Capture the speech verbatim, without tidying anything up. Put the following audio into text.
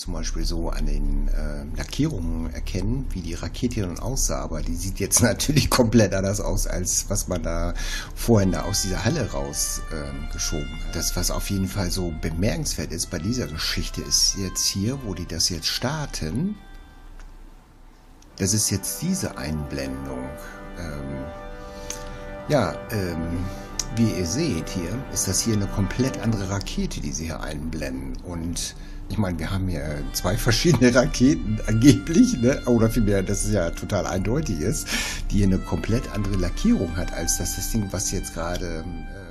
zum Beispiel so an den äh, Lackierungen erkennen, wie die Rakete dann aussah. Aber die sieht jetzt natürlich komplett anders aus, als was man da vorhin da aus dieser Halle rausgeschoben äh, hat. Das, was auf jeden Fall so bemerkenswert ist bei dieser Geschichte, ist jetzt hier, wo die das jetzt starten. Das ist jetzt diese Einblendung. Ähm, ja, ähm... Wie ihr seht hier, ist das hier eine komplett andere Rakete, die sie hier einblenden. Und ich meine, wir haben hier zwei verschiedene Raketen angeblich, ne? Oder vielmehr, dass es ja total eindeutig ist, die hier eine komplett andere Lackierung hat, als das Ding, was jetzt gerade... Äh